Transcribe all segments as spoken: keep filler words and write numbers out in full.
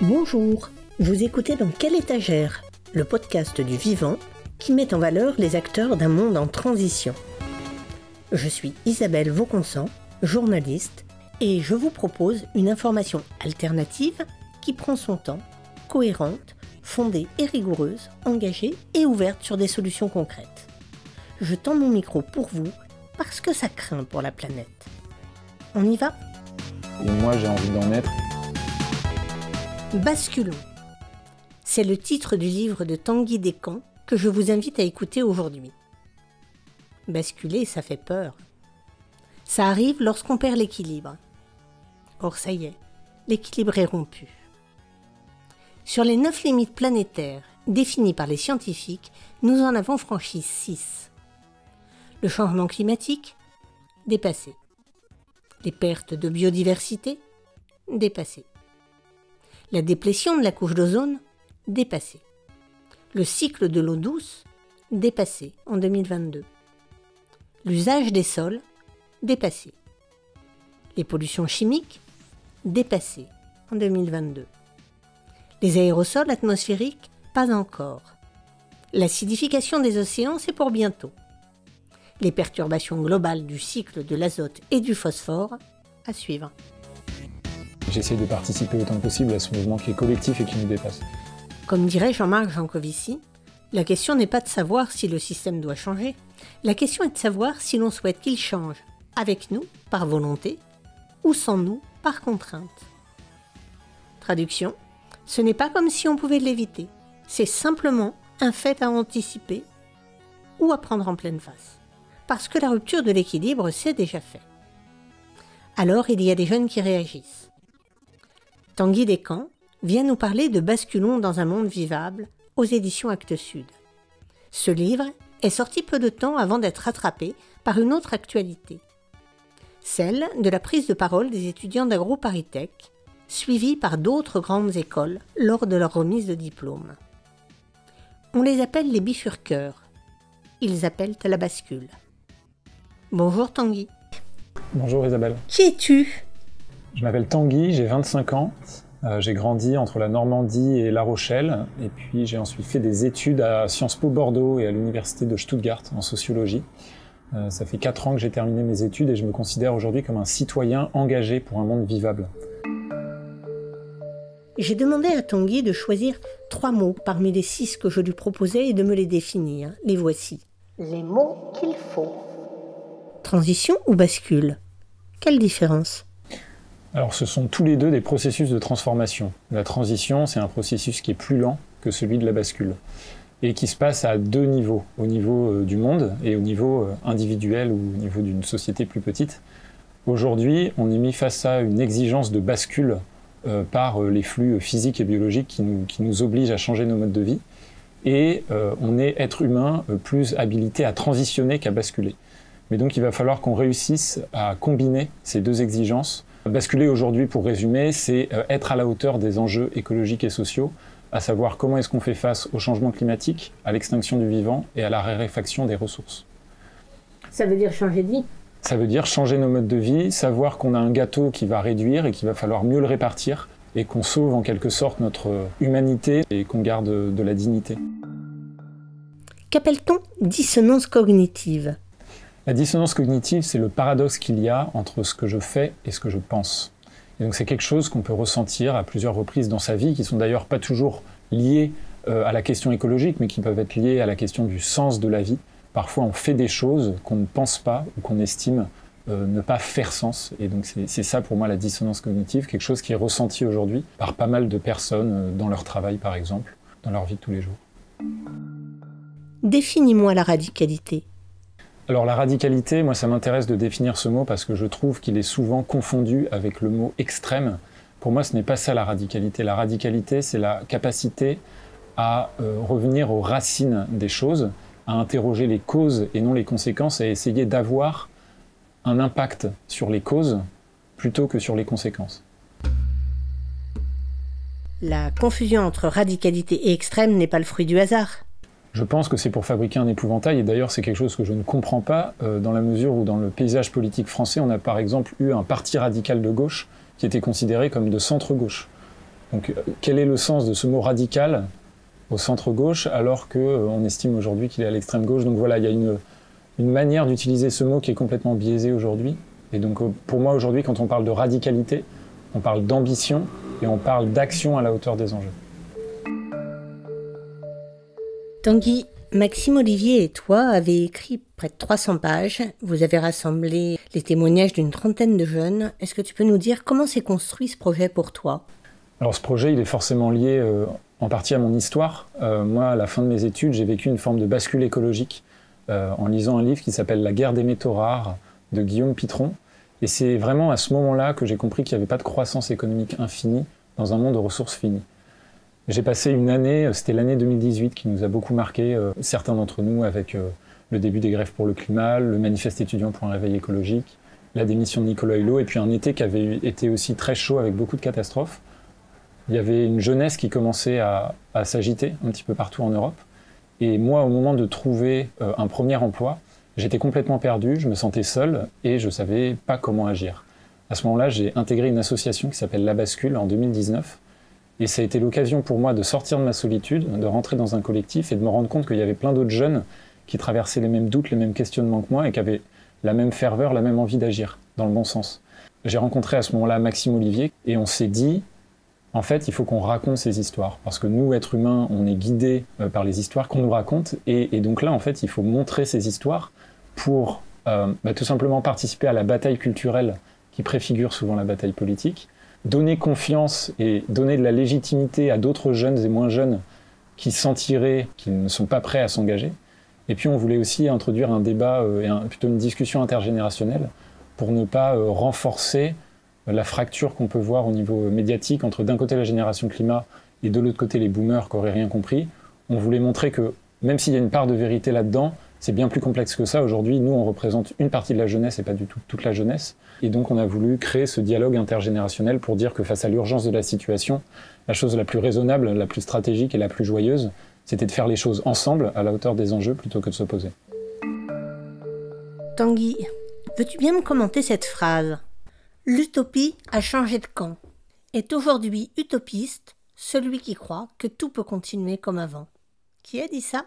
Bonjour, vous écoutez dans Quel État j'erre, le podcast du vivant qui met en valeur les acteurs d'un monde en transition. Je suis Isabelle Vauconsant, journaliste, et je vous propose une information alternative qui prend son temps, cohérente, fondée et rigoureuse, engagée et ouverte sur des solutions concrètes. Je tends mon micro pour vous parce que ça craint pour la planète. On y va ? Et moi j'ai envie d'en être. Basculons. C'est le titre du livre de Tanguy Descamps que je vous invite à écouter aujourd'hui. Basculer, ça fait peur. Ça arrive lorsqu'on perd l'équilibre. Or ça y est, l'équilibre est rompu. Sur les neuf limites planétaires définies par les scientifiques, nous en avons franchi six. Le changement climatique, dépassé. Les pertes de biodiversité, dépassées. La déplétion de la couche d'ozone, dépassée. Le cycle de l'eau douce, dépassé en deux mille vingt-deux. L'usage des sols, dépassé. Les pollutions chimiques, dépassées en deux mille vingt-deux. Les aérosols atmosphériques, pas encore. L'acidification des océans, c'est pour bientôt. Les perturbations globales du cycle de l'azote et du phosphore, à suivre. J'essaie de participer autant que possible à ce mouvement qui est collectif et qui nous dépasse. Comme dirait Jean-Marc Jancovici, la question n'est pas de savoir si le système doit changer, la question est de savoir si l'on souhaite qu'il change, avec nous, par volonté, ou sans nous, par contrainte. Traduction. Ce n'est pas comme si on pouvait l'éviter, c'est simplement un fait à anticiper ou à prendre en pleine face. Parce que la rupture de l'équilibre, c'est déjà fait. Alors, il y a des jeunes qui réagissent. Tanguy Descamps vient nous parler de Basculons dans un monde vivable aux éditions Actes Sud. Ce livre est sorti peu de temps avant d'être rattrapé par une autre actualité, celle de la prise de parole des étudiants d'AgroParisTech, suivis par d'autres grandes écoles lors de leur remise de diplôme. On les appelle les bifurqueurs. Ils appellent à la bascule. Bonjour Tanguy. Bonjour Isabelle. Qui es-tu ? Je m'appelle Tanguy, j'ai vingt-cinq ans. Euh, j'ai grandi entre la Normandie et La Rochelle. Et puis j'ai ensuite fait des études à Sciences Po Bordeaux et à l'université de Stuttgart en sociologie. Euh, ça fait quatre ans que j'ai terminé mes études et je me considère aujourd'hui comme un citoyen engagé pour un monde vivable. J'ai demandé à Tanguy de choisir trois mots parmi les six que je lui proposais et de me les définir. Les voici. Les mots qu'il faut. Transition ou bascule ? Quelle différence ? Alors ce sont tous les deux des processus de transformation. La transition, c'est un processus qui est plus lent que celui de la bascule et qui se passe à deux niveaux, au niveau du monde et au niveau individuel ou au niveau d'une société plus petite. Aujourd'hui, on est mis face à une exigence de bascule Euh, par euh, les flux euh, physiques et biologiques qui nous, qui nous obligent à changer nos modes de vie. Et euh, on est, être humain, euh, plus habilité à transitionner qu'à basculer. Mais donc il va falloir qu'on réussisse à combiner ces deux exigences. Basculer aujourd'hui, pour résumer, c'est euh, être à la hauteur des enjeux écologiques et sociaux, à savoir comment est-ce qu'on fait face au changement climatique, à l'extinction du vivant et à la raréfaction des ressources. Ça veut dire changer de vie ? Ça veut dire changer nos modes de vie, savoir qu'on a un gâteau qui va réduire et qu'il va falloir mieux le répartir et qu'on sauve en quelque sorte notre humanité et qu'on garde de la dignité. Qu'appelle-t-on dissonance cognitive ? La dissonance cognitive, c'est le paradoxe qu'il y a entre ce que je fais et ce que je pense. Et donc c'est quelque chose qu'on peut ressentir à plusieurs reprises dans sa vie, qui sont d'ailleurs pas toujours liées à la question écologique, mais qui peuvent être liées à la question du sens de la vie. Parfois, on fait des choses qu'on ne pense pas ou qu'on estime euh, ne pas faire sens. Et donc, c'est, c'est ça, pour moi, la dissonance cognitive, quelque chose qui est ressenti aujourd'hui par pas mal de personnes euh, dans leur travail, par exemple, dans leur vie de tous les jours. Définis-moi la radicalité. Alors, la radicalité, moi, ça m'intéresse de définir ce mot parce que je trouve qu'il est souvent confondu avec le mot extrême. Pour moi, ce n'est pas ça, la radicalité. La radicalité, c'est la capacité à euh, revenir aux racines des choses, à interroger les causes et non les conséquences, et à essayer d'avoir un impact sur les causes plutôt que sur les conséquences. La confusion entre radicalité et extrême n'est pas le fruit du hasard. Je pense que c'est pour fabriquer un épouvantail, et d'ailleurs c'est quelque chose que je ne comprends pas, euh, dans la mesure où dans le paysage politique français, on a par exemple eu un parti radical de gauche qui était considéré comme de centre-gauche. Donc quel est le sens de ce mot « radical » au centre-gauche, alors qu'on euh, estime aujourd'hui qu'il est à l'extrême-gauche? Donc voilà, il y a une, une manière d'utiliser ce mot qui est complètement biaisée aujourd'hui. Et donc pour moi aujourd'hui, quand on parle de radicalité, on parle d'ambition et on parle d'action à la hauteur des enjeux. Tanguy, Maxime Ollivier et toi avez écrit près de trois cents pages. Vous avez rassemblé les témoignages d'une trentaine de jeunes. Est-ce que tu peux nous dire comment s'est construit ce projet pour toi? Alors ce projet, il est forcément lié euh, en partie à mon histoire. Euh, moi, à la fin de mes études, j'ai vécu une forme de bascule écologique euh, en lisant un livre qui s'appelle « La guerre des métaux rares » de Guillaume Pitron. Et c'est vraiment à ce moment-là que j'ai compris qu'il n'y avait pas de croissance économique infinie dans un monde de ressources finies. J'ai passé une année, c'était l'année deux mille dix-huit qui nous a beaucoup marqué, euh, certains d'entre nous, avec euh, le début des grèves pour le climat, le manifeste étudiant pour un réveil écologique, la démission de Nicolas Hulot, et puis un été qui avait été aussi très chaud avec beaucoup de catastrophes. Il y avait une jeunesse qui commençait à, à s'agiter un petit peu partout en Europe. Et moi, au moment de trouver euh, un premier emploi, j'étais complètement perdu, je me sentais seul et je ne savais pas comment agir. À ce moment-là, j'ai intégré une association qui s'appelle La Bascule en deux mille dix-neuf. Et ça a été l'occasion pour moi de sortir de ma solitude, de rentrer dans un collectif et de me rendre compte qu'il y avait plein d'autres jeunes qui traversaient les mêmes doutes, les mêmes questionnements que moi et qui avaient la même ferveur, la même envie d'agir, dans le bon sens. J'ai rencontré à ce moment-là Maxime Ollivier et on s'est dit, en fait, il faut qu'on raconte ces histoires. Parce que nous, êtres humains, on est guidés par les histoires qu'on nous raconte. Et, et donc là, en fait, il faut montrer ces histoires pour euh, bah, tout simplement participer à la bataille culturelle qui préfigure souvent la bataille politique. Donner confiance et donner de la légitimité à d'autres jeunes et moins jeunes qui sentiraient qu'ils ne sont pas prêts à s'engager. Et puis on voulait aussi introduire un débat et un, plutôt une discussion intergénérationnelle pour ne pas renforcer la fracture qu'on peut voir au niveau médiatique entre d'un côté la génération climat et de l'autre côté les boomers qui n'auraient rien compris. On voulait montrer que même s'il y a une part de vérité là-dedans, c'est bien plus complexe que ça. Aujourd'hui, nous, on représente une partie de la jeunesse et pas du tout toute la jeunesse. Et donc, on a voulu créer ce dialogue intergénérationnel pour dire que face à l'urgence de la situation, la chose la plus raisonnable, la plus stratégique et la plus joyeuse, c'était de faire les choses ensemble, à la hauteur des enjeux, plutôt que de s'opposer. Tanguy, veux-tu bien me commenter cette phrase ? L'utopie a changé de camp. Est aujourd'hui utopiste celui qui croit que tout peut continuer comme avant. Qui a dit ça ?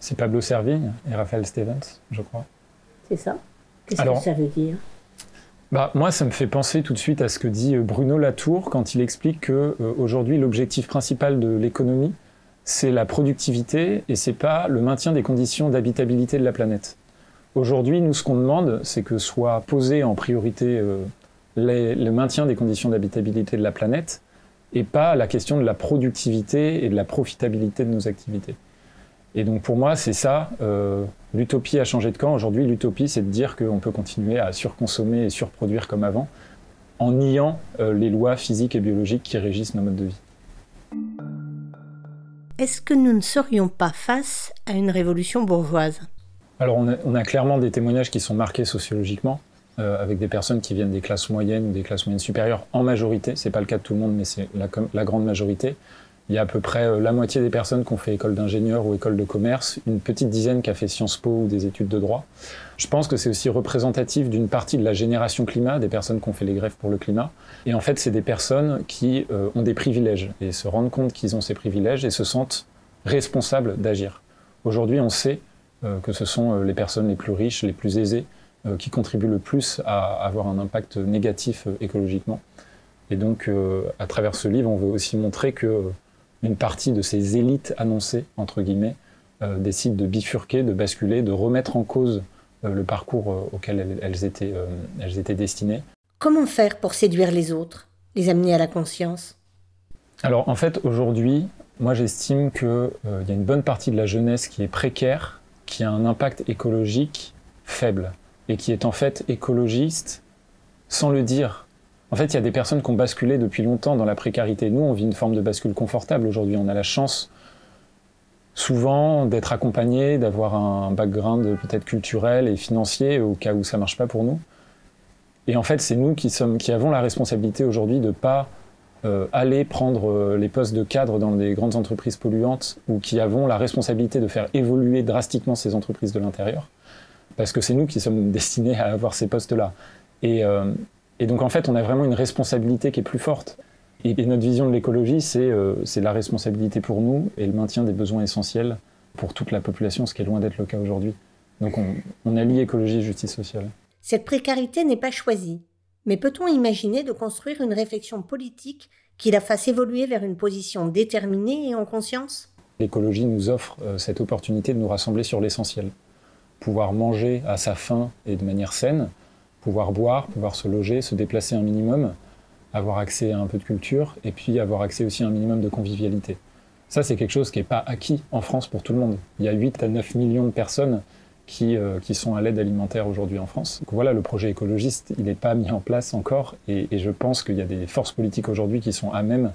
C'est Pablo Servigne et Raphaël Stevens, je crois. C'est ça. Qu'est-ce que ça veut dire? Bah, moi, ça me fait penser tout de suite à ce que dit Bruno Latour quand il explique qu'aujourd'hui, euh, l'objectif principal de l'économie, c'est la productivité et c'est pas le maintien des conditions d'habitabilité de la planète. Aujourd'hui, nous, ce qu'on demande, c'est que soit posé en priorité euh, les, le maintien des conditions d'habitabilité de la planète et pas la question de la productivité et de la profitabilité de nos activités. Et donc pour moi, c'est ça, euh, l'utopie a changé de camp. Aujourd'hui, l'utopie, c'est de dire qu'on peut continuer à surconsommer et surproduire comme avant, en niant euh, les lois physiques et biologiques qui régissent nos modes de vie. Est-ce que nous ne serions pas face à une révolution bourgeoise? Alors on a, on a clairement des témoignages qui sont marqués sociologiquement, euh, avec des personnes qui viennent des classes moyennes ou des classes moyennes supérieures en majorité. C'est pas le cas de tout le monde, mais c'est la, la grande majorité. Il y a à peu près la moitié des personnes qui ont fait école d'ingénieur ou école de commerce, une petite dizaine qui a fait Sciences Po ou des études de droit. Je pense que c'est aussi représentatif d'une partie de la génération climat, des personnes qui ont fait les grèves pour le climat. Et en fait, c'est des personnes qui euh, ont des privilèges et se rendent compte qu'ils ont ces privilèges et se sentent responsables d'agir. Aujourd'hui, on sait euh, que ce sont les personnes les plus riches, les plus aisées, euh, qui contribuent le plus à avoir un impact négatif euh, écologiquement. Et donc, euh, à travers ce livre, on veut aussi montrer que euh, une partie de ces élites annoncées, entre guillemets, euh, décident de bifurquer, de basculer, de remettre en cause euh, le parcours euh, auquel elles, elles, étaient, euh, elles étaient destinées. Comment faire pour séduire les autres, les amener à la conscience? Alors en fait, aujourd'hui, moi j'estime qu'il euh, y a une bonne partie de la jeunesse qui est précaire, qui a un impact écologique faible, et qui est en fait écologiste sans le dire. En fait, il y a des personnes qui ont basculé depuis longtemps dans la précarité. Nous, on vit une forme de bascule confortable aujourd'hui. On a la chance, souvent, d'être accompagné, d'avoir un background peut-être culturel et financier au cas où ça ne marche pas pour nous. Et en fait, c'est nous qui, sommes, qui avons la responsabilité aujourd'hui de ne pas euh, aller prendre euh, les postes de cadre dans des grandes entreprises polluantes ou qui avons la responsabilité de faire évoluer drastiquement ces entreprises de l'intérieur, parce que c'est nous qui sommes destinés à avoir ces postes-là. Et, euh, et donc en fait, on a vraiment une responsabilité qui est plus forte. Et, et notre vision de l'écologie, c'est euh, c'est la responsabilité pour nous et le maintien des besoins essentiels pour toute la population, ce qui est loin d'être le cas aujourd'hui. Donc on, on allie écologie et justice sociale. Cette précarité n'est pas choisie, mais peut-on imaginer de construire une réflexion politique qui la fasse évoluer vers une position déterminée et en conscience? L'écologie nous offre euh, cette opportunité de nous rassembler sur l'essentiel. Pouvoir manger à sa faim et de manière saine, pouvoir boire, pouvoir se loger, se déplacer un minimum, avoir accès à un peu de culture et puis avoir accès aussi à un minimum de convivialité. Ça, c'est quelque chose qui n'est pas acquis en France pour tout le monde. Il y a huit à neuf millions de personnes qui, euh, qui sont à l'aide alimentaire aujourd'hui en France. Donc voilà, le projet écologiste, il n'est pas mis en place encore et, et je pense qu'il y a des forces politiques aujourd'hui qui sont à même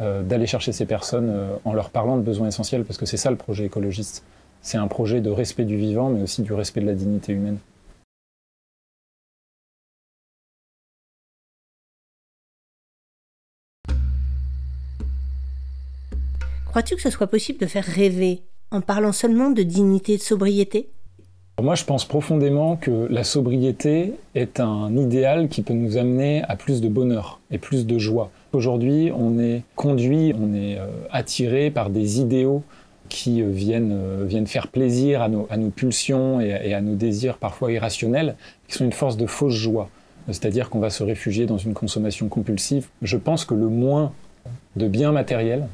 euh, d'aller chercher ces personnes euh, en leur parlant de besoins essentiels, parce que c'est ça le projet écologiste. C'est un projet de respect du vivant, mais aussi du respect de la dignité humaine. Crois-tu que ce soit possible de faire rêver en parlant seulement de dignité et de sobriété? Moi, je pense profondément que la sobriété est un idéal qui peut nous amener à plus de bonheur et plus de joie. Aujourd'hui, on est conduit, on est attiré par des idéaux qui viennent, viennent faire plaisir à nos, à nos pulsions et à, et à nos désirs parfois irrationnels, qui sont une force de fausse joie. C'est-à-dire qu'on va se réfugier dans une consommation compulsive. Je pense que le moins de biens matériels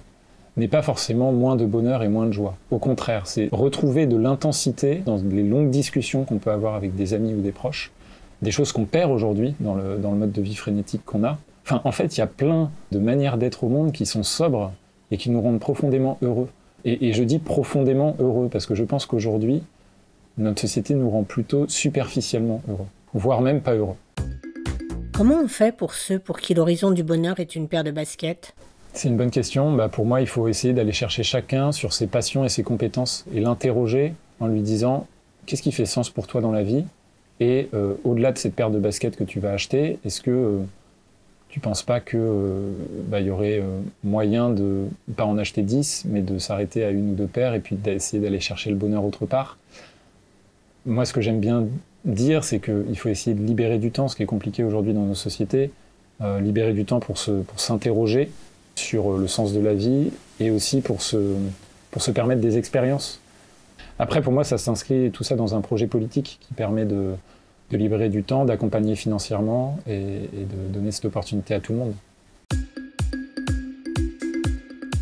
n'est pas forcément moins de bonheur et moins de joie. Au contraire, c'est retrouver de l'intensité dans les longues discussions qu'on peut avoir avec des amis ou des proches, des choses qu'on perd aujourd'hui dans le, dans le mode de vie frénétique qu'on a. Enfin, en fait, il y a plein de manières d'être au monde qui sont sobres et qui nous rendent profondément heureux. Et, et je dis profondément heureux parce que je pense qu'aujourd'hui, notre société nous rend plutôt superficiellement heureux, voire même pas heureux. Comment on fait pour ceux pour qui l'horizon du bonheur est une paire de baskets ? C'est une bonne question. Bah pour moi, il faut essayer d'aller chercher chacun sur ses passions et ses compétences et l'interroger en lui disant « Qu'est-ce qui fait sens pour toi dans la vie ?» Et euh, au-delà de cette paire de baskets que tu vas acheter, est-ce que euh, tu ne penses pas qu'il euh, bah, y aurait euh, moyen de, pas en acheter dix, mais de s'arrêter à une ou deux paires et puis d'essayer d'aller chercher le bonheur autre part? Moi, ce que j'aime bien dire, c'est qu'il faut essayer de libérer du temps, ce qui est compliqué aujourd'hui dans nos sociétés, euh, libérer du temps pour se, pour s'interroger sur le sens de la vie et aussi pour se, pour se permettre des expériences. Après, pour moi, ça s'inscrit tout ça dans un projet politique qui permet de, de libérer du temps, d'accompagner financièrement et, et de donner cette opportunité à tout le monde.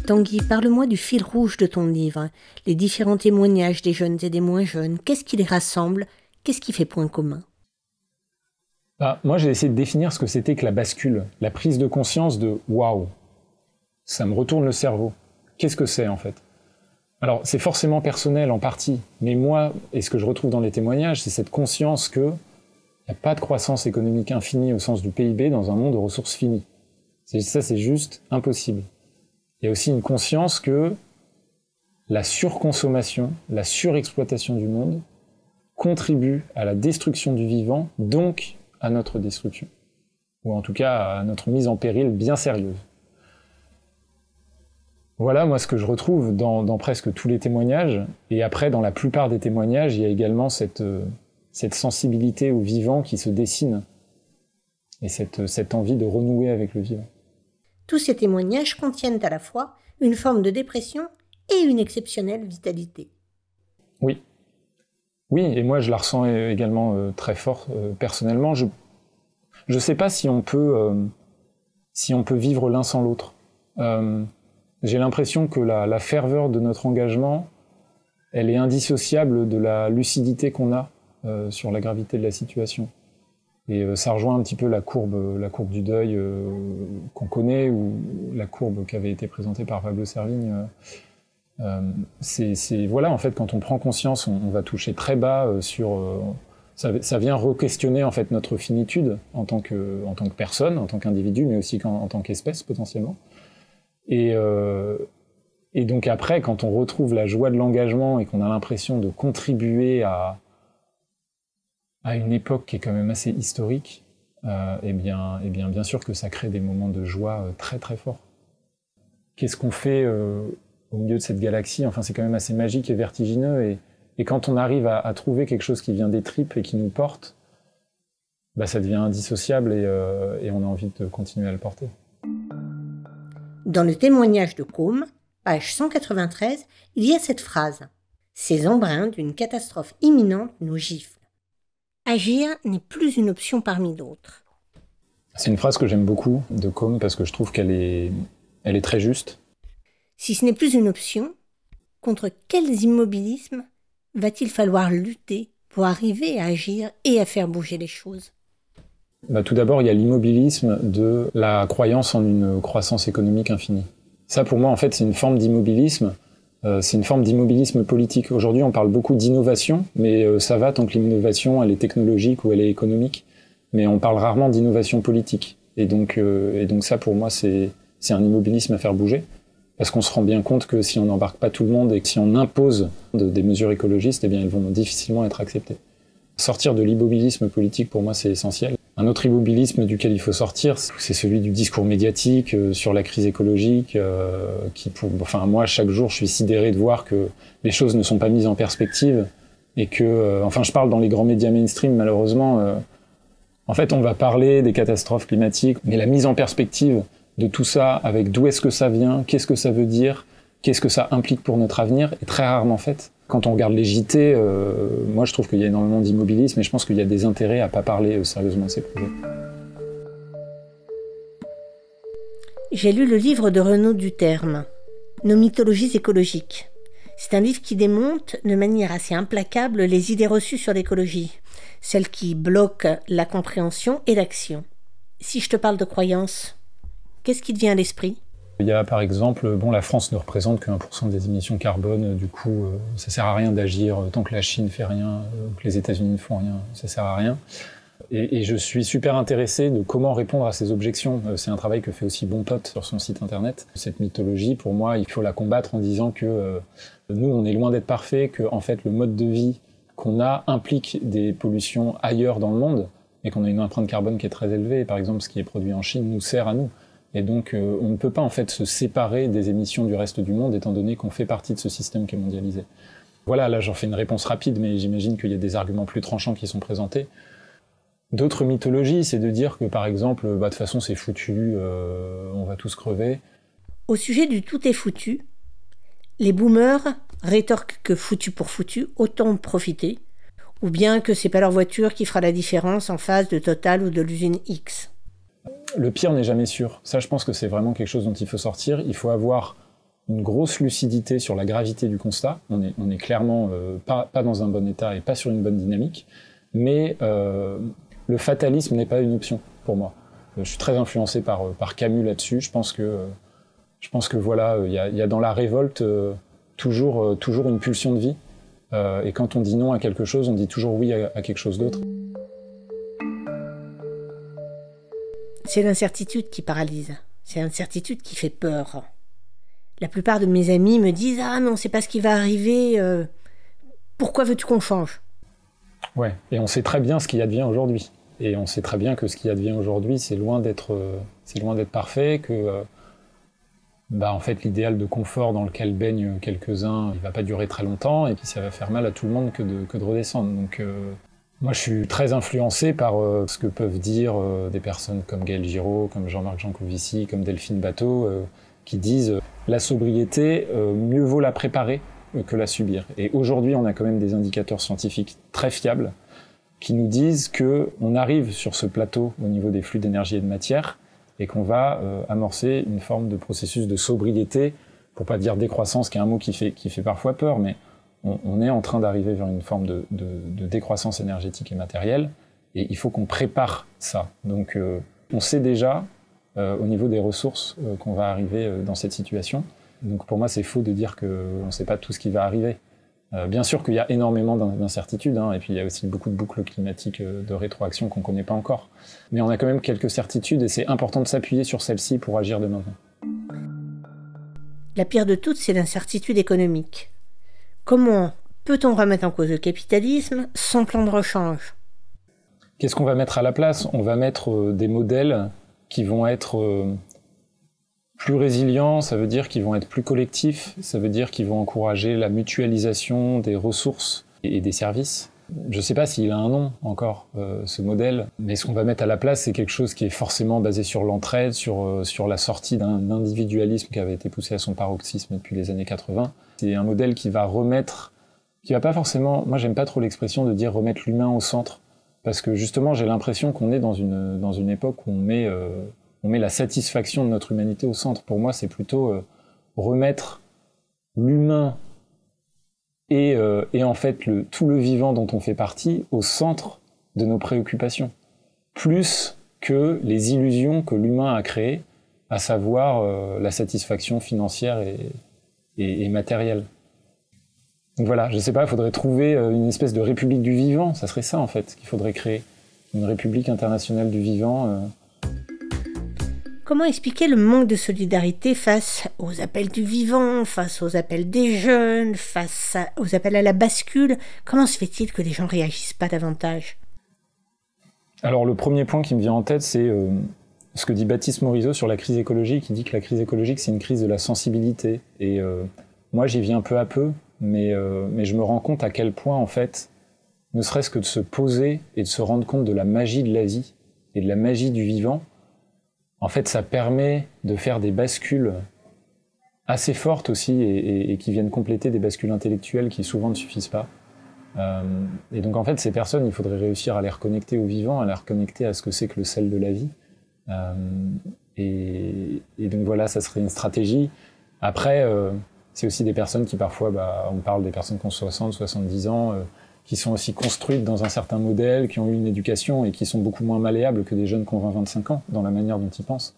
Tanguy, parle-moi du fil rouge de ton livre, les différents témoignages des jeunes et des moins jeunes. Qu'est-ce qui les rassemble? Qu'est-ce qui fait point commun? Bah, moi, j'ai essayé de définir ce que c'était que la bascule, la prise de conscience de « waouh ». Ça me retourne le cerveau. Qu'est-ce que c'est en fait? Alors c'est forcément personnel en partie, mais moi, et ce que je retrouve dans les témoignages, c'est cette conscience qu'il n'y a pas de croissance économique infinie au sens du P I B dans un monde de ressources finies. Ça, c'est juste impossible. Il y a aussi une conscience que la surconsommation, la surexploitation du monde contribue à la destruction du vivant, donc à notre destruction. Ou en tout cas à notre mise en péril bien sérieuse. Voilà, moi, ce que je retrouve dans, dans presque tous les témoignages. Et après, dans la plupart des témoignages, il y a également cette, euh, cette sensibilité au vivant qui se dessine et cette, cette envie de renouer avec le vivant. Tous ces témoignages contiennent à la fois une forme de dépression et une exceptionnelle vitalité. Oui. Oui, et moi, je la ressens également euh, très fort euh, personnellement. Je ne sais pas si on peut, euh, si on peut vivre l'un sans l'autre. Euh, J'ai l'impression que la, la ferveur de notre engagement, elle est indissociable de la lucidité qu'on a euh, sur la gravité de la situation. Et euh, ça rejoint un petit peu la courbe, la courbe du deuil euh, qu'on connaît, ou la courbe qui avait été présentée par Pablo Servigne. Euh, c'est, c'est, voilà, en fait, quand on prend conscience, on, on va toucher très bas euh, sur... Euh, ça, ça vient re-questionner en fait notre finitude en tant que, en tant que personne, en tant qu'individu, mais aussi en, en tant qu'espèce potentiellement. Et, euh, et donc après, quand on retrouve la joie de l'engagement et qu'on a l'impression de contribuer à, à une époque qui est quand même assez historique, euh, eh bien, eh bien, bien sûr que ça crée des moments de joie très très forts. Qu'est-ce qu'on fait euh, au milieu de cette galaxie? Enfin, c'est quand même assez magique et vertigineux. Et, et quand on arrive à, à trouver quelque chose qui vient des tripes et qui nous porte, bah, ça devient indissociable et, euh, et on a envie de continuer à le porter. Dans le témoignage de Côme, page cent quatre-vingt-treize, il y a cette phrase. « Ces embruns d'une catastrophe imminente nous giflent. Agir n'est plus une option parmi d'autres. » C'est une phrase que j'aime beaucoup de Côme parce que je trouve qu'elle est, elle est très juste. Si ce n'est plus une option, contre quels immobilismes va-t-il falloir lutter pour arriver à agir et à faire bouger les choses? Bah, tout d'abord, il y a l'immobilisme de la croyance en une croissance économique infinie. Ça, pour moi, en fait, c'est une forme d'immobilisme. Euh, c'est une forme d'immobilisme politique. Aujourd'hui, on parle beaucoup d'innovation, mais euh, ça va tant que l'innovation, elle est technologique ou elle est économique. Mais on parle rarement d'innovation politique. Et donc, euh, et donc ça, pour moi, c'est un immobilisme à faire bouger. Parce qu'on se rend bien compte que si on n'embarque pas tout le monde et que si on impose de, des mesures écologistes, eh bien, elles vont difficilement être acceptées. Sortir de l'immobilisme politique, pour moi, c'est essentiel. Un autre immobilisme duquel il faut sortir, c'est celui du discours médiatique sur la crise écologique. Euh, qui pour, enfin, moi, chaque jour, je suis sidéré de voir que les choses ne sont pas mises en perspective et que, euh, enfin, je parle dans les grands médias mainstream, malheureusement. Euh, en fait, on va parler des catastrophes climatiques, mais la mise en perspective de tout ça, avec d'où est-ce que ça vient, qu'est-ce que ça veut dire, qu'est-ce que ça implique pour notre avenir, est très rarement faite. Quand on regarde les J T, euh, moi je trouve qu'il y a énormément d'immobilisme et je pense qu'il y a des intérêts à ne pas parler euh, sérieusement de ces projets. J'ai lu le livre de Renaud Duterme, Nos mythologies écologiques. C'est un livre qui démonte de manière assez implacable les idées reçues sur l'écologie, celles qui bloquent la compréhension et l'action. Si je te parle de croyance, qu'est-ce qui te vient à l'esprit ? Il y a par exemple, bon, la France ne représente que un pour cent des émissions carbone, du coup euh, ça sert à rien d'agir, tant que la Chine fait rien, euh, que les États-Unis ne font rien, ça sert à rien. Et, et je suis super intéressé de comment répondre à ces objections. C'est un travail que fait aussi Bon Pote sur son site internet. Cette mythologie, pour moi, il faut la combattre en disant que euh, nous, on est loin d'être parfaits, que en fait, le mode de vie qu'on a implique des pollutions ailleurs dans le monde et qu'on a une empreinte carbone qui est très élevée. Par exemple, ce qui est produit en Chine nous sert à nous. Et donc, euh, on ne peut pas en fait se séparer des émissions du reste du monde, étant donné qu'on fait partie de ce système qui est mondialisé. Voilà, là, j'en fais une réponse rapide, mais j'imagine qu'il y a des arguments plus tranchants qui sont présentés. D'autres mythologies, c'est de dire que, par exemple, bah, de toute façon, c'est foutu, euh, on va tous crever. Au sujet du « tout est foutu », les boomers rétorquent que foutu pour foutu, autant profiter, ou bien que c'est pas leur voiture qui fera la différence en face de Total ou de l'usine X. Le pire n'est jamais sûr. Ça, je pense que c'est vraiment quelque chose dont il faut sortir. Il faut avoir une grosse lucidité sur la gravité du constat. On est, on est clairement euh, pas, pas dans un bon état et pas sur une bonne dynamique. Mais euh, le fatalisme n'est pas une option pour moi. Euh, je suis très influencé par, euh, par Camus là-dessus. Je pense que, euh, je pense que voilà, il y a, y a dans la révolte euh, toujours, euh, toujours une pulsion de vie. Euh, et quand on dit non à quelque chose, on dit toujours oui à, à quelque chose d'autre. C'est l'incertitude qui paralyse, c'est l'incertitude qui fait peur. La plupart de mes amis me disent « Ah, mais on ne sait pas ce qui va arriver, euh, pourquoi veux-tu qu'on change ?» Ouais, et on sait très bien ce qui advient aujourd'hui. Et on sait très bien que ce qui advient aujourd'hui, c'est loin d'être euh, c'est loin d'être parfait, que euh, bah, en fait, l'idéal de confort dans lequel baignent quelques-uns, il ne va pas durer très longtemps, et puis ça va faire mal à tout le monde que de, que de redescendre. Donc, euh, moi, je suis très influencé par euh, ce que peuvent dire euh, des personnes comme Gaëlle Giraud, comme Jean-Marc Jancovici, comme Delphine Bateau, euh, qui disent euh, « la sobriété, euh, mieux vaut la préparer euh, que la subir ». Et aujourd'hui, on a quand même des indicateurs scientifiques très fiables qui nous disent qu'on arrive sur ce plateau au niveau des flux d'énergie et de matière et qu'on va euh, amorcer une forme de processus de sobriété, pour pas dire décroissance, qui est un mot qui fait, qui fait parfois peur, mais on est en train d'arriver vers une forme de, de, de décroissance énergétique et matérielle, et il faut qu'on prépare ça. Donc euh, on sait déjà, euh, au niveau des ressources, euh, qu'on va arriver euh, dans cette situation. Donc pour moi, c'est faux de dire qu'on ne sait pas tout ce qui va arriver. Euh, bien sûr qu'il y a énormément d'incertitudes, hein, et puis il y a aussi beaucoup de boucles climatiques euh, de rétroaction qu'on ne connaît pas encore. Mais on a quand même quelques certitudes, et c'est important de s'appuyer sur celles-ci pour agir de maintenant. La pire de toutes, c'est l'incertitude économique. Comment peut-on remettre en cause le capitalisme sans plan de rechange? Qu'est-ce qu'on va mettre à la place? On va mettre euh, des modèles qui vont être euh, plus résilients, ça veut dire qu'ils vont être plus collectifs, ça veut dire qu'ils vont encourager la mutualisation des ressources et, et des services. Je ne sais pas s'il a un nom encore, euh, ce modèle, mais ce qu'on va mettre à la place, c'est quelque chose qui est forcément basé sur l'entraide, sur, euh, sur la sortie d'un individualisme qui avait été poussé à son paroxysme depuis les années quatre-vingt. C'est un modèle qui va remettre, qui va pas forcément... Moi, j'aime pas trop l'expression de dire remettre l'humain au centre, parce que justement, j'ai l'impression qu'on est dans une, dans une époque où on met, euh, on met la satisfaction de notre humanité au centre. Pour moi, c'est plutôt euh, remettre l'humain Et, euh, et en fait le, tout le vivant dont on fait partie au centre de nos préoccupations, plus que les illusions que l'humain a créées, à savoir euh, la satisfaction financière et, et, et matérielle. Donc voilà, je sais pas, il faudrait trouver une espèce de république du vivant, ça serait ça en fait qu'il faudrait créer, une république internationale du vivant. Euh. Comment expliquer le manque de solidarité face aux appels du vivant, face aux appels des jeunes, face à, aux appels à la bascule? Comment se fait-il que les gens ne réagissent pas davantage? Alors le premier point qui me vient en tête, c'est euh, ce que dit Baptiste Morizot sur la crise écologique. Il dit que la crise écologique, c'est une crise de la sensibilité. Et euh, moi, j'y viens peu à peu, mais, euh, mais je me rends compte à quel point, en fait, ne serait-ce que de se poser et de se rendre compte de la magie de la vie et de la magie du vivant, en fait, ça permet de faire des bascules assez fortes aussi et, et, et qui viennent compléter des bascules intellectuelles qui souvent ne suffisent pas. Euh, et donc, en fait, ces personnes, il faudrait réussir à les reconnecter au vivant, à les reconnecter à ce que c'est que le sel de la vie. Euh, et, et donc, voilà, ça serait une stratégie. Après, euh, c'est aussi des personnes qui, parfois, bah, on parle des personnes qui ont soixante, soixante-dix ans, euh, qui sont aussi construites dans un certain modèle, qui ont eu une éducation et qui sont beaucoup moins malléables que des jeunes qui ont vingt à vingt-cinq ans, dans la manière dont ils pensent.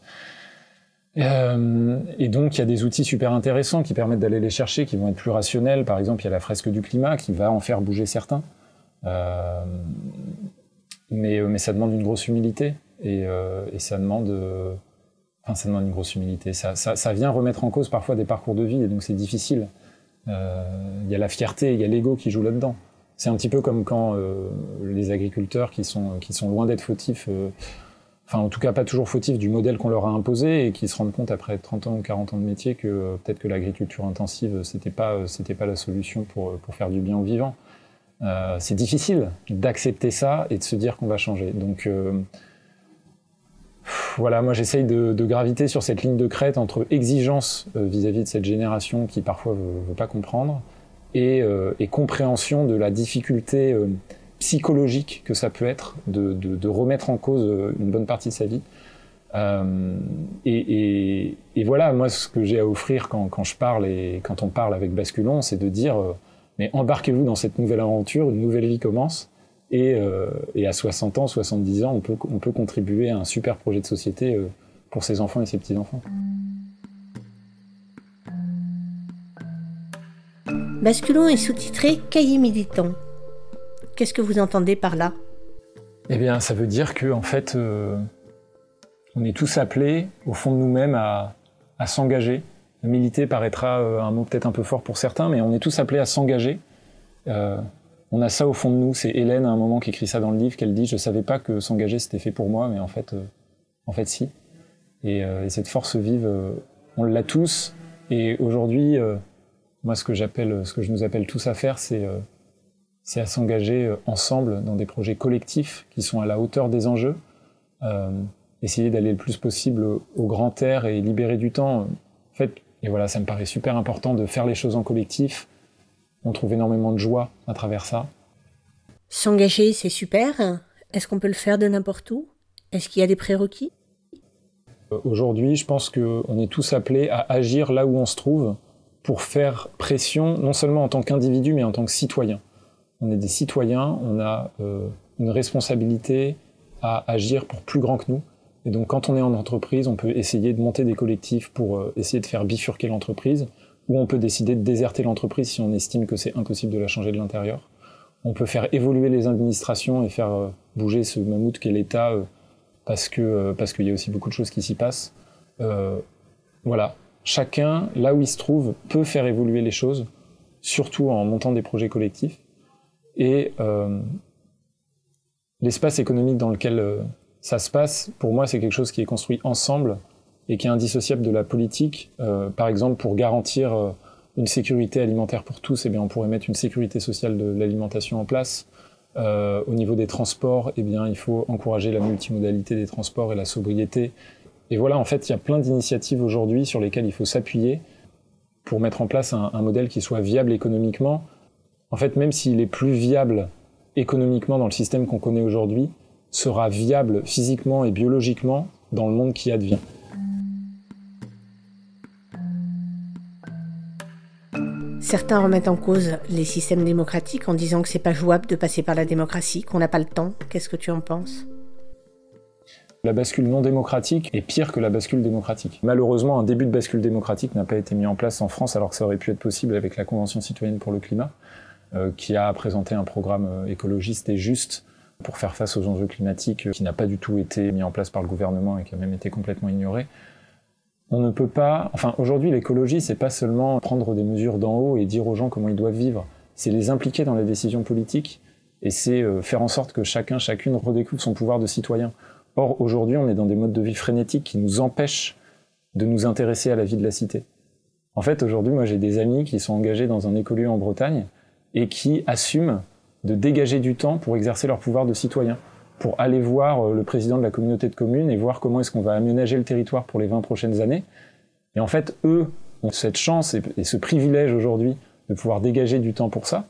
Euh, et donc, il y a des outils super intéressants qui permettent d'aller les chercher, qui vont être plus rationnels. Par exemple, il y a la fresque du climat qui va en faire bouger certains. Euh, mais, mais ça demande une grosse humilité. Et, euh, et ça demande... Euh, enfin, ça demande une grosse humilité. Ça, ça, ça vient remettre en cause parfois des parcours de vie, et donc c'est difficile. Euh, il y a la fierté, il y a l'ego qui joue là-dedans. C'est un petit peu comme quand euh, les agriculteurs qui sont, qui sont loin d'être fautifs, euh, enfin en tout cas pas toujours fautifs du modèle qu'on leur a imposé et qui se rendent compte après trente ans ou quarante ans de métier que euh, peut-être que l'agriculture intensive c'était pas, euh, c'était pas la solution pour, pour faire du bien aux vivants. Euh, c'est difficile d'accepter ça et de se dire qu'on va changer. Donc euh, voilà, moi j'essaye de, de graviter sur cette ligne de crête entre exigence euh, vis-à-vis de cette génération qui parfois ne veut, veut pas comprendre, Et, euh, et compréhension de la difficulté euh, psychologique que ça peut être de, de, de remettre en cause euh, une bonne partie de sa vie. Euh, et, et, et voilà, moi, ce que j'ai à offrir quand, quand je parle et quand on parle avec Basculon, c'est de dire euh, mais embarquez-vous dans cette nouvelle aventure, une nouvelle vie commence, et, euh, et à soixante ans, soixante-dix ans, on peut, on peut contribuer à un super projet de société euh, pour ses enfants et ses petits-enfants. Basculon est sous-titré « Cahier militant ». Qu'est-ce que vous entendez par là? Eh bien, ça veut dire qu'en fait, euh, on est tous appelés, au fond de nous-mêmes, à, à s'engager. Militer paraîtra euh, un mot peut-être un peu fort pour certains, mais on est tous appelés à s'engager. Euh, on a ça au fond de nous. C'est Hélène, à un moment, qui écrit ça dans le livre, qu'elle dit « Je ne savais pas que s'engager, c'était fait pour moi, mais en fait, euh, en fait si. » Et, euh, et cette force vive, euh, on l'a tous. Et aujourd'hui... Euh, Moi, ce que, ce que je nous appelle tous à faire, c'est euh, à s'engager ensemble dans des projets collectifs qui sont à la hauteur des enjeux. Euh, essayer d'aller le plus possible au grand air et libérer du temps. En fait, et voilà, ça me paraît super important de faire les choses en collectif. On trouve énormément de joie à travers ça. S'engager, c'est super. Est-ce qu'on peut le faire de n'importe où? Est-ce qu'il y a des prérequis? euh, Aujourd'hui, je pense qu'on est tous appelés à agir là où on se trouve, pour faire pression, non seulement en tant qu'individu, mais en tant que citoyen. On est des citoyens, on a euh, une responsabilité à agir pour plus grand que nous. Et donc quand on est en entreprise, on peut essayer de monter des collectifs pour euh, essayer de faire bifurquer l'entreprise, ou on peut décider de déserter l'entreprise si on estime que c'est impossible de la changer de l'intérieur. On peut faire évoluer les administrations et faire euh, bouger ce mammouth qu'est l'État, euh, parce que euh, parce qu'il y a aussi beaucoup de choses qui s'y passent. Euh, voilà. Chacun, là où il se trouve, peut faire évoluer les choses, surtout en montant des projets collectifs. Et, euh, l'espace économique dans lequel euh, ça se passe, pour moi, c'est quelque chose qui est construit ensemble et qui est indissociable de la politique. Euh, par exemple, pour garantir euh, une sécurité alimentaire pour tous, eh bien, on pourrait mettre une sécurité sociale de l'alimentation en place. Euh, au niveau des transports, eh bien, il faut encourager la multimodalité des transports et la sobriété. Et voilà, en fait, il y a plein d'initiatives aujourd'hui sur lesquelles il faut s'appuyer pour mettre en place un, un modèle qui soit viable économiquement. En fait, même s'il est plus viable économiquement dans le système qu'on connaît aujourd'hui, sera viable physiquement et biologiquement dans le monde qui advient. Certains remettent en cause les systèmes démocratiques en disant que c'est pas jouable de passer par la démocratie, qu'on n'a pas le temps. Qu'est-ce que tu en penses ? La bascule non démocratique est pire que la bascule démocratique. Malheureusement, un début de bascule démocratique n'a pas été mis en place en France, alors que ça aurait pu être possible avec la Convention citoyenne pour le climat, euh, qui a présenté un programme écologiste et juste pour faire face aux enjeux climatiques, euh, qui n'a pas du tout été mis en place par le gouvernement et qui a même été complètement ignoré. On ne peut pas... Enfin, aujourd'hui, l'écologie, c'est pas seulement prendre des mesures d'en haut et dire aux gens comment ils doivent vivre. C'est les impliquer dans les décisions politiques et c'est euh, faire en sorte que chacun, chacune redécouvre son pouvoir de citoyen. Or, aujourd'hui, on est dans des modes de vie frénétiques qui nous empêchent de nous intéresser à la vie de la cité. En fait, aujourd'hui, moi, j'ai des amis qui sont engagés dans un écolieu en Bretagne et qui assument de dégager du temps pour exercer leur pouvoir de citoyen, pour aller voir le président de la communauté de communes et voir comment est-ce qu'on va aménager le territoire pour les vingt prochaines années. Et en fait, eux ont cette chance et ce privilège aujourd'hui de pouvoir dégager du temps pour ça.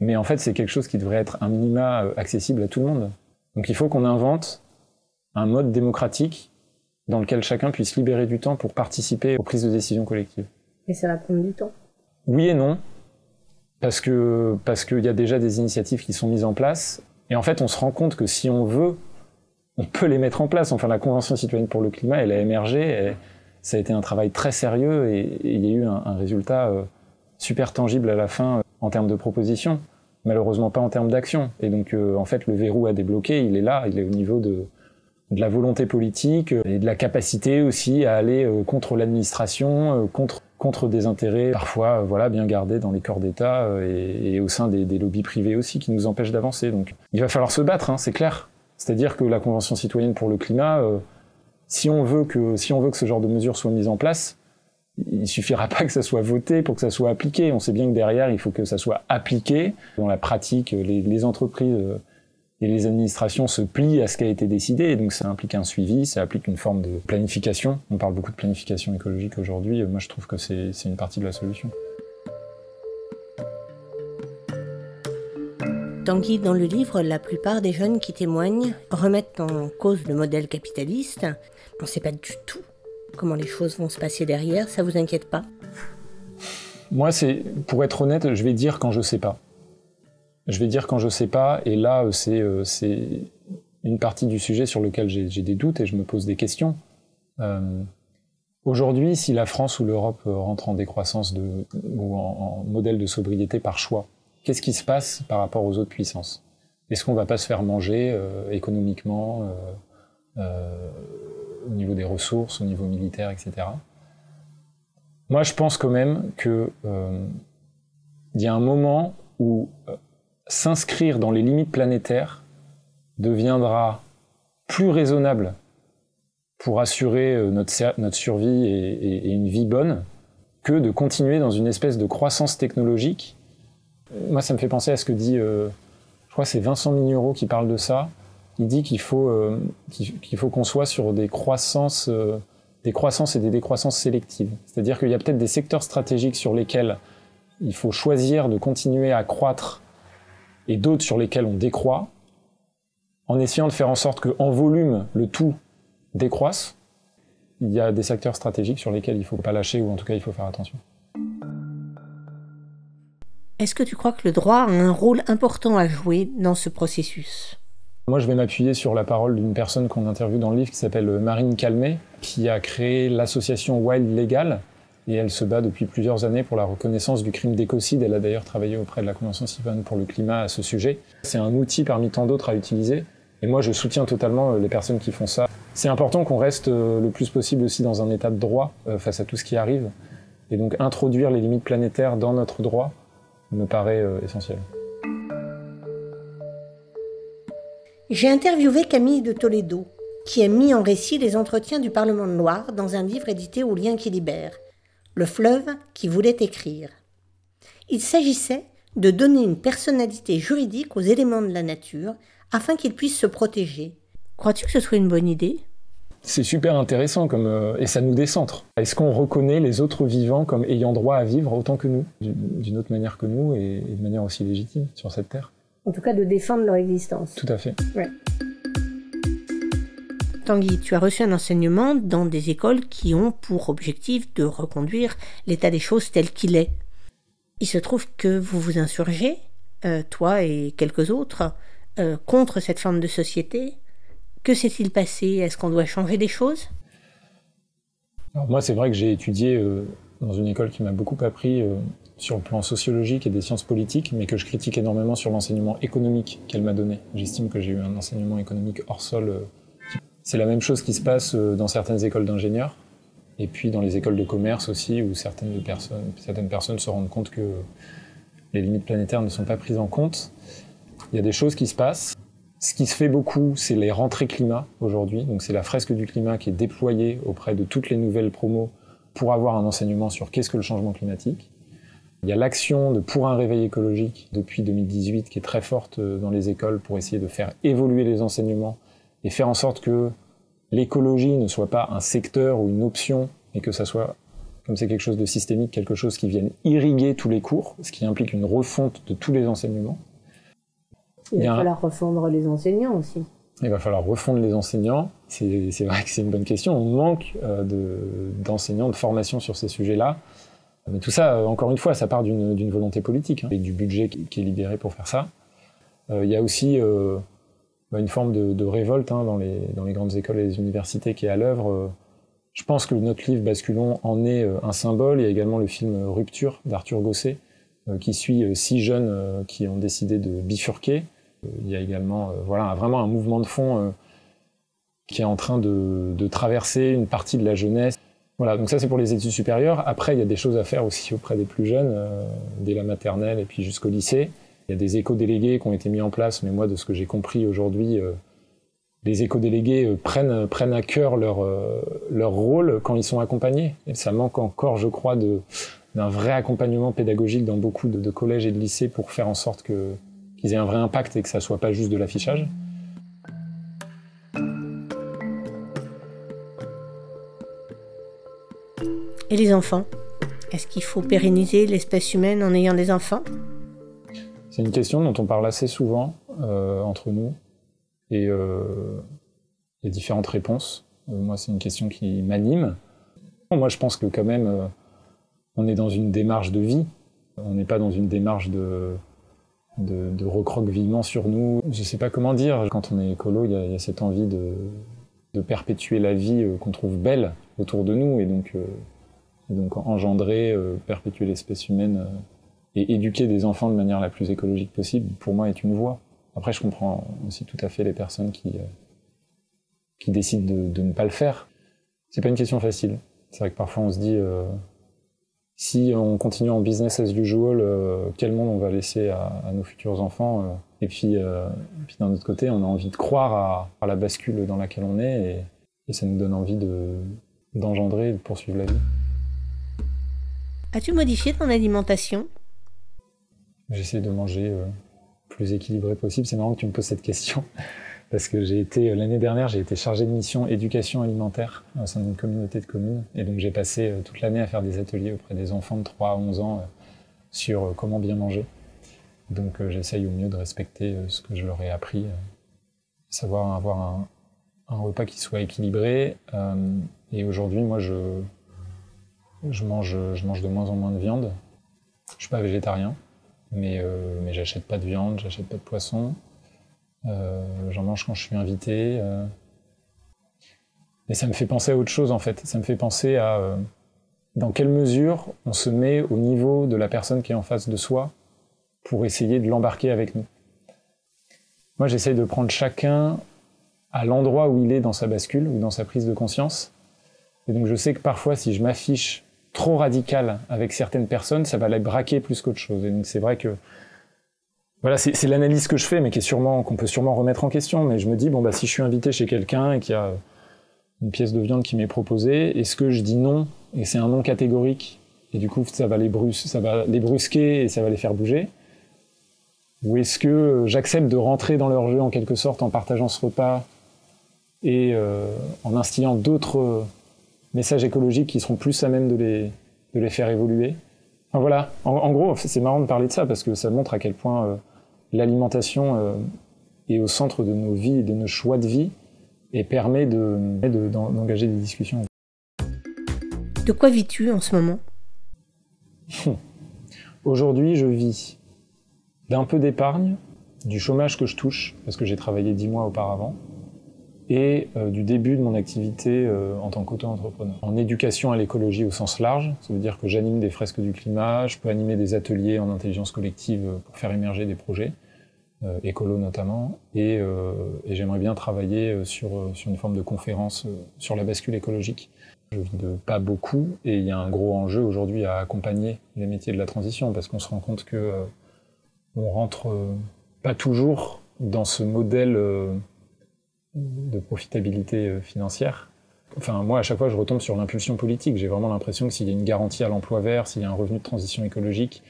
Mais en fait, c'est quelque chose qui devrait être un minima accessible à tout le monde. Donc il faut qu'on invente un mode démocratique dans lequel chacun puisse libérer du temps pour participer aux prises de décision collectives. Et ça va prendre du temps? Oui et non, parce que parce qu'il y a déjà des initiatives qui sont mises en place, et en fait on se rend compte que si on veut, on peut les mettre en place. Enfin, la Convention citoyenne pour le climat, elle a émergé, elle, ça a été un travail très sérieux, et, et il y a eu un, un résultat euh, super tangible à la fin euh, en termes de propositions, malheureusement pas en termes d'action. Et donc euh, en fait le verrou à débloquer, il est là, il est au niveau de... de la volonté politique et de la capacité aussi à aller contre l'administration, contre, contre des intérêts parfois voilà, bien gardés dans les corps d'État et, et au sein des, des lobbies privés aussi qui nous empêchent d'avancer. Donc il va falloir se battre, hein, c'est clair. C'est-à-dire que la Convention citoyenne pour le climat, euh, si on veut que, si on veut que ce genre de mesures soit mise en place, il suffira pas que ça soit voté pour que ça soit appliqué. On sait bien que derrière, il faut que ça soit appliqué. Dans la pratique, les, les entreprises... Euh, et les administrations se plient à ce qui a été décidé, et donc ça implique un suivi, ça implique une forme de planification. On parle beaucoup de planification écologique aujourd'hui, moi je trouve que c'est une partie de la solution. Tanguy, dans le livre, la plupart des jeunes qui témoignent remettent en cause le modèle capitaliste. On ne sait pas du tout comment les choses vont se passer derrière, ça vous inquiète pas? Moi, c'est, pour être honnête, je vais dire quand je sais pas. Je vais dire quand je sais pas, et là, c'est euh, une partie du sujet sur lequel j'ai des doutes et je me pose des questions. Euh, Aujourd'hui, si la France ou l'Europe rentre en décroissance de, ou en, en modèle de sobriété par choix, qu'est-ce qui se passe par rapport aux autres puissances? Est-ce qu'on va pas se faire manger euh, économiquement, euh, euh, au niveau des ressources, au niveau militaire, et cetera. Moi, je pense quand même que euh, y a un moment où... Euh, s'inscrire dans les limites planétaires deviendra plus raisonnable pour assurer notre, notre survie et, et, et une vie bonne que de continuer dans une espèce de croissance technologique. Moi, ça me fait penser à ce que dit, euh, je crois que c'est Vincent Mignoreau qui parle de ça. Il dit qu'il faut euh, qu'il, qu'il faut qu'on soit sur des croissances, euh, des croissances et des décroissances sélectives. C'est-à-dire qu'il y a peut-être des secteurs stratégiques sur lesquels il faut choisir de continuer à croître et d'autres sur lesquels on décroît, en essayant de faire en sorte qu'en volume, le tout décroisse. Il y a des secteurs stratégiques sur lesquels il ne faut pas lâcher, ou en tout cas, il faut faire attention. Est-ce que tu crois que le droit a un rôle important à jouer dans ce processus? Moi, je vais m'appuyer sur la parole d'une personne qu'on interviewe dans le livre qui s'appelle Marine Calmet, qui a créé l'association Wild Legal, et elle se bat depuis plusieurs années pour la reconnaissance du crime d'écocide. Elle a d'ailleurs travaillé auprès de la Convention citoyenne pour le climat à ce sujet. C'est un outil parmi tant d'autres à utiliser, et moi je soutiens totalement les personnes qui font ça. C'est important qu'on reste le plus possible aussi dans un état de droit face à tout ce qui arrive, et donc introduire les limites planétaires dans notre droit me paraît essentiel. J'ai interviewé Camille de Toledo, qui a mis en récit les entretiens du Parlement de Loire dans un livre édité aux liens qui libèrent, Le fleuve qui voulait écrire. Il s'agissait de donner une personnalité juridique aux éléments de la nature afin qu'ils puissent se protéger. Crois-tu que ce soit une bonne idée ? C'est super intéressant comme, euh, et ça nous décentre. Est-ce qu'on reconnaît les autres vivants comme ayant droit à vivre autant que nous, d'une autre manière que nous et, et de manière aussi légitime sur cette terre ? En tout cas, de défendre leur existence. Tout à fait. Ouais. Tanguy, tu as reçu un enseignement dans des écoles qui ont pour objectif de reconduire l'état des choses tel qu'il est. Il se trouve que vous vous insurgez, euh, toi et quelques autres, euh, contre cette forme de société. Que s'est-il passé? Est-ce qu'on doit changer des choses? Alors moi, c'est vrai que j'ai étudié euh, dans une école qui m'a beaucoup appris... Euh, sur le plan sociologique et des sciences politiques, mais que je critique énormément sur l'enseignement économique qu'elle m'a donné. J'estime que j'ai eu un enseignement économique hors sol. C'est la même chose qui se passe dans certaines écoles d'ingénieurs, et puis dans les écoles de commerce aussi, où certaines personnes, certaines personnes se rendent compte que les limites planétaires ne sont pas prises en compte. Il y a des choses qui se passent. Ce qui se fait beaucoup, c'est les rentrées climat aujourd'hui. Donc c'est la fresque du climat qui est déployée auprès de toutes les nouvelles promos pour avoir un enseignement sur qu'est-ce que le changement climatique. Il y a l'action de Pour un réveil écologique depuis deux mille dix-huit qui est très forte dans les écoles pour essayer de faire évoluer les enseignements et faire en sorte que l'écologie ne soit pas un secteur ou une option, mais que ça soit, comme c'est quelque chose de systémique, quelque chose qui vienne irriguer tous les cours, ce qui implique une refonte de tous les enseignements. Il va Il un... falloir refondre les enseignants aussi. Il va falloir refondre les enseignants. C'est vrai que c'est une bonne question. On manque de, d'enseignants, de formation sur ces sujets-là. Mais tout ça, encore une fois, ça part d'une volonté politique, hein, avec du budget qui, qui est libéré pour faire ça. Euh, il y a aussi euh, une forme de, de révolte hein, dans, les, dans les grandes écoles et les universités qui est à l'œuvre. Je pense que notre livre Basculons en est un symbole. Il y a également le film Rupture d'Arthur Gosset, euh, qui suit six jeunes euh, qui ont décidé de bifurquer. Il y a également euh, voilà, vraiment un mouvement de fond euh, qui est en train de, de traverser une partie de la jeunesse. Voilà, donc ça c'est pour les études supérieures. Après, il y a des choses à faire aussi auprès des plus jeunes, euh, dès la maternelle et puis jusqu'au lycée. Il y a des éco-délégués qui ont été mis en place, mais moi, de ce que j'ai compris aujourd'hui, euh, les éco-délégués euh, prennent, prennent à cœur leur, euh, leur rôle quand ils sont accompagnés. Et ça manque encore, je crois, d'un vrai accompagnement pédagogique dans beaucoup de, de collèges et de lycées pour faire en sorte que, qu'ils aient un vrai impact et que ça ne soit pas juste de l'affichage. Et les enfants? Est-ce qu'il faut pérenniser l'espèce humaine en ayant des enfants? C'est une question dont on parle assez souvent euh, entre nous et euh, les différentes réponses. Euh, moi, c'est une question qui m'anime. Moi, je pense que quand même, euh, on est dans une démarche de vie. On n'est pas dans une démarche de, de, de recroquevillement sur nous. Je ne sais pas comment dire. Quand on est écolo, il y, y a cette envie de, de perpétuer la vie euh, qu'on trouve belle autour de nous. Et donc... Euh, Et donc engendrer, euh, perpétuer l'espèce humaine euh, et éduquer des enfants de manière la plus écologique possible, pour moi, est une voie. Après, je comprends aussi tout à fait les personnes qui, euh, qui décident de, de ne pas le faire. C'est pas une question facile. C'est vrai que parfois on se dit, euh, si on continue en business as usual, euh, quel monde on va laisser à, à nos futurs enfants euh, Et puis, euh, puis d'un autre côté, on a envie de croire à, à la bascule dans laquelle on est, et, et ça nous donne envie de, d'engendrer et de poursuivre la vie. As-tu modifié ton alimentation? J'essaie de manger le euh, plus équilibré possible. C'est marrant que tu me poses cette question, parce que j'ai été l'année dernière, j'ai été chargé de mission éducation alimentaire au sein d'une communauté de communes. Et donc j'ai passé euh, toute l'année à faire des ateliers auprès des enfants de trois à onze ans euh, sur euh, comment bien manger. Donc euh, j'essaye au mieux de respecter euh, ce que je leur ai appris, euh, savoir avoir un, un repas qui soit équilibré. Euh, et aujourd'hui, moi, je... Je mange, je mange de moins en moins de viande. Je suis pas végétarien, mais, euh, mais j'achète pas de viande, j'achète pas de poisson. Euh, J'en mange quand je suis invité. Euh. Et ça me fait penser à autre chose, en fait. Ça me fait penser à euh, dans quelle mesure on se met au niveau de la personne qui est en face de soi pour essayer de l'embarquer avec nous. Moi, j'essaye de prendre chacun à l'endroit où il est dans sa bascule ou dans sa prise de conscience. Et donc je sais que parfois, si je m'affiche trop radical avec certaines personnes, ça va les braquer plus qu'autre chose. Et donc c'est vrai que Voilà, c'est l'analyse que je fais, mais qui est sûrement, qu'on peut sûrement remettre en question. Mais je me dis, bon, bah, si je suis invité chez quelqu'un et qu'il y a une pièce de viande qui m'est proposée, est-ce que je dis non? Et c'est un non catégorique. Et du coup, ça va les, brus ça va les brusquer et ça va les faire bouger. Ou est-ce que j'accepte de rentrer dans leur jeu, en quelque sorte, en partageant ce repas et euh, en instillant d'autres messages écologiques qui seront plus à même de les, de les faire évoluer? Enfin, voilà. En, en gros, c'est marrant de parler de ça, parce que ça montre à quel point euh, l'alimentation euh, est au centre de nos vies et de nos choix de vie, et permet d'engager de, de, d'engager des discussions. De quoi vis-tu en ce moment? Aujourd'hui, je vis d'un peu d'épargne, du chômage que je touche, parce que j'ai travaillé dix mois auparavant, et euh, du début de mon activité euh, en tant qu'auto-entrepreneur. En éducation à l'écologie au sens large, ça veut dire que j'anime des fresques du climat, je peux animer des ateliers en intelligence collective pour faire émerger des projets, euh, écolo notamment, et, euh, et j'aimerais bien travailler sur, sur une forme de conférence sur la bascule écologique. Je vis de pas beaucoup, et il y a un gros enjeu aujourd'hui à accompagner les métiers de la transition, parce qu'on se rend compte que euh, on rentre euh, pas toujours dans ce modèle euh, de profitabilité euh, financière. Enfin, moi, à chaque fois, je retombe sur l'impulsion politique. J'ai vraiment l'impression que s'il y a une garantie à l'emploi vert, s'il y a un revenu de transition écologique,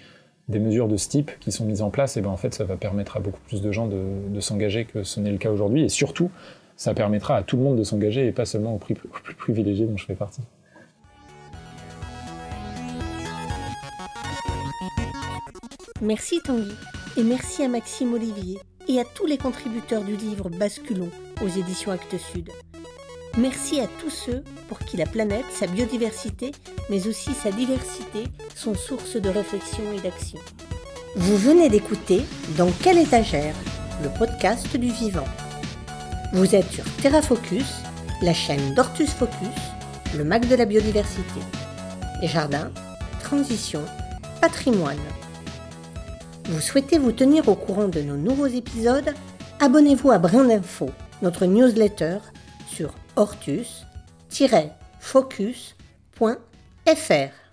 des mesures de ce type qui sont mises en place, et ben en fait, ça va permettre à beaucoup plus de gens de, de s'engager que ce n'est le cas aujourd'hui, et surtout, ça permettra à tout le monde de s'engager, et pas seulement aux plus, aux plus privilégiés dont je fais partie. Merci Tanguy, et merci à Maxime Ollivier, et à tous les contributeurs du livre Basculons aux éditions Actes Sud. Merci à tous ceux pour qui la planète, sa biodiversité, mais aussi sa diversité, sont sources de réflexion et d'action. Vous venez d'écouter Dans Quel État j'erre, le podcast du vivant. Vous êtes sur TerraFocus, la chaîne d'Hortus Focus, le Mac de la biodiversité. Jardins, transition, patrimoine. Vous souhaitez vous tenir au courant de nos nouveaux épisodes? Abonnez-vous à Brin d'Info, notre newsletter, sur hortus tiret focus point fr.